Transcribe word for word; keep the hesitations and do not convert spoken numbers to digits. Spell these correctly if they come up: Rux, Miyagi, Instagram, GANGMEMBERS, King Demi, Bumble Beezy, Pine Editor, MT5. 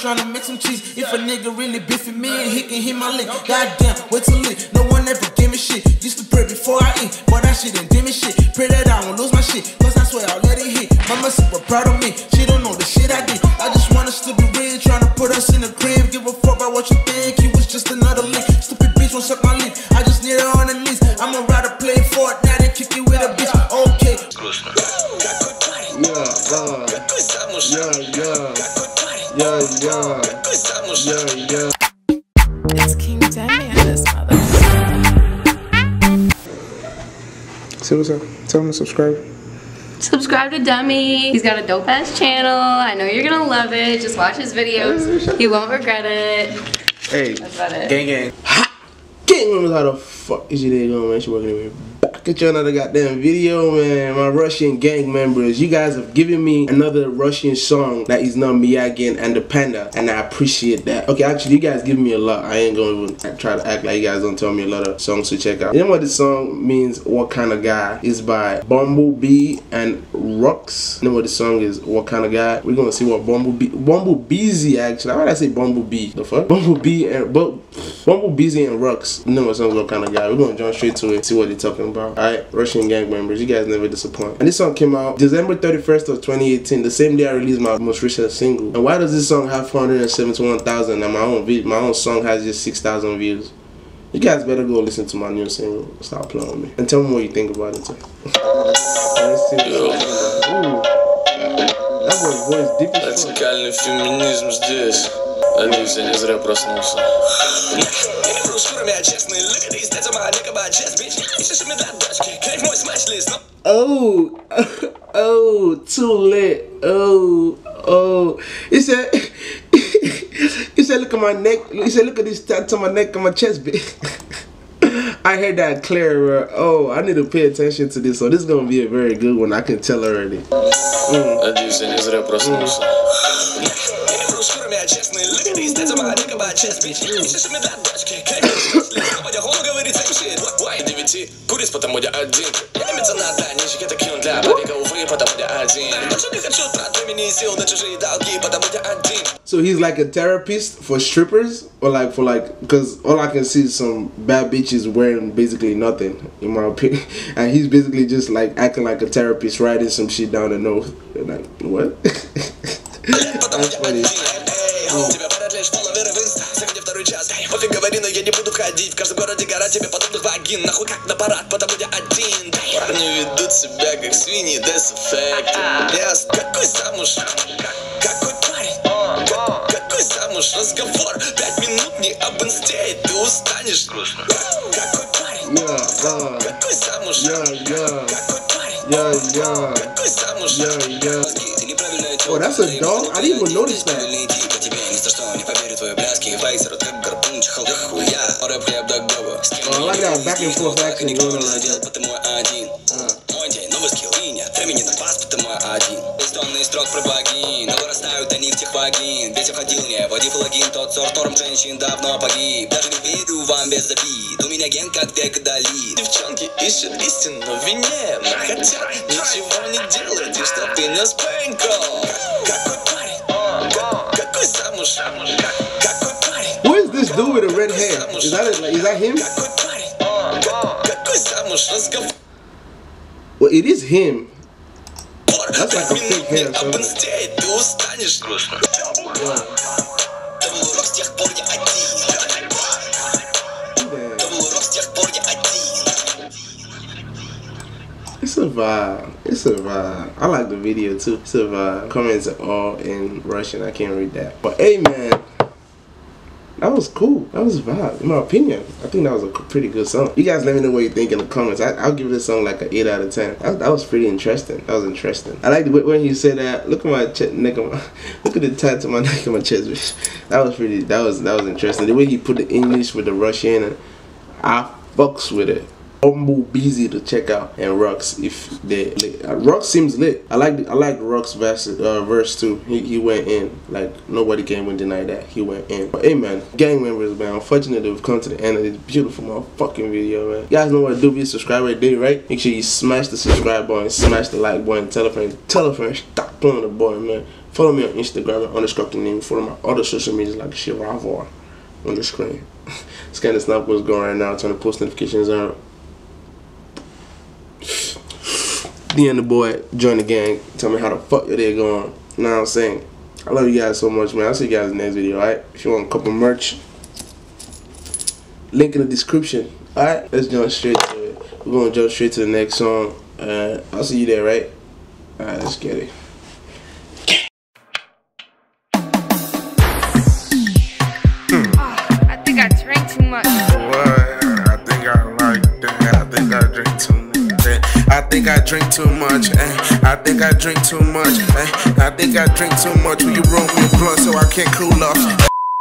trying to make some cheese. If a nigga really biffing me, he can hit my lick. Goddamn, wait till lit. No one ever give me shit. Used to pray before I eat, but that shit ain't dimmin' shit. Pray that I won't lose my shit, cause I swear I'll let it hit. Mama super proud of me, she don't know the shit I did. I just want us to be real, trying to put us in the crib. Give a fuck about what you think, he was just another lick. Stupid bitch won't suck my lip, I just need her on the list. I'ma rather play for it, now they kick it with a bitch, okay. Yeah, yeah, yeah, yeah, yeah, yeah. It's King Demi and his mother. So what's up? Tell him to subscribe. Subscribe to Demi. He's got a dope ass channel. I know you're gonna love it. Just watch his videos. You won't regret it. Hey, that's about it. Gang gang. Ha! Gang members, how the fuck is your day going, man? She working anyway. Get you another goddamn video, man. My Russian gang members, you guys have given me another Russian song that is not Miyagi and the Panda, and I appreciate that. Okay, actually, you guys give me a lot. I ain't gonna even try to act like you guys don't tell me a lot of songs to check out. You know what this song means? What kind of guy? It's by Bumble Beezy and Rux. You know what the song is? What kind of guy? We're gonna see what Bumble Bee, Bumble Beezy actually. Why did I say Bumble Bee? The fuck? Bumble Bee and Bumble Beezy and Rux. You know what song? What kind of guy? We're gonna jump straight to it. See what they're talking about. Alright, Russian gang members, you guys never disappoint. And this song came out December thirty-first of twenty eighteen, the same day I released my most recent single. And why does this song have four hundred seventy-one thousand and my own beat, my own song has just six thousand views? You guys better go listen to my new single. Stop playing with me. And tell me what you think about it too. Let's see. Ooh. That boy's voice deep as fuck. Радикальный феминизм здесь. Надеюсь, я не зря проснулся. Oh, oh, too lit. Oh, oh. He said, he said, look at my neck. He said, look at this tattoo on my neck and my chest, bitch. I heard that clearer. Oh, I need to pay attention to this. So this is gonna be a very good one. I can tell already. Mm. So he's like a therapist for strippers, or like for like, because all I can see is some bad bitches wearing basically nothing, in my opinion, and he's basically just like acting like a therapist, writing some shit down the note. And like, what? That's funny. Oh, that's a dog? I didn't even notice that. Oh, I got back and forth action going on like that. Who is this dude with the red hair? Is that it? Like, is that him? Well, it is him. That's like a fake hair. It's a vibe. It's a vibe. I like the video too. It's a vibe. Comments are all in Russian. I can't read that. But hey, man. That was cool. That was a vibe, in my opinion. I think that was a pretty good song. You guys let me know what you think in the comments. I, I'll give this song like an eight out of ten. That, that was pretty interesting. That was interesting. I liked when he said that. Look at my chest, neck, on my, look at the tattoo on my neck and my chest. That was pretty. That was that was interesting. The way he put the English with the Russian, and I fucks with it. Bumble Beezy to check out, and Rux if they lit. Uh, Rux seems lit. I like the, I like Rux verse uh, verse too. He, he went in like nobody can even deny that he went in. But hey man, gang members man, unfortunately we've come to the end of this beautiful motherfucking video man. You guys know what to do. Be a subscriber today, right? Make sure you smash the subscribe button, smash the like button, tell a friend, tell a friend, stop playing the button man. Follow me on Instagram at Unscripted Name. Follow my other social medias like Shiravar on the screen. Scan the snap what's going right now. Turn the post notifications on. D M the boy. Join the gang. Tell me how the fuck your day going. You know what I'm saying? I love you guys so much, man. I'll see you guys in the next video, alright? If you want a couple merch, link in the description. Alright? Let's jump straight to it. We're going to jump straight to the next song. Uh, I'll see you there, right? Alright, let's get it. I think I drink too much, eh? I think I drink too much, eh? I think I drink too much when you roll me a blunt so I can't cool off.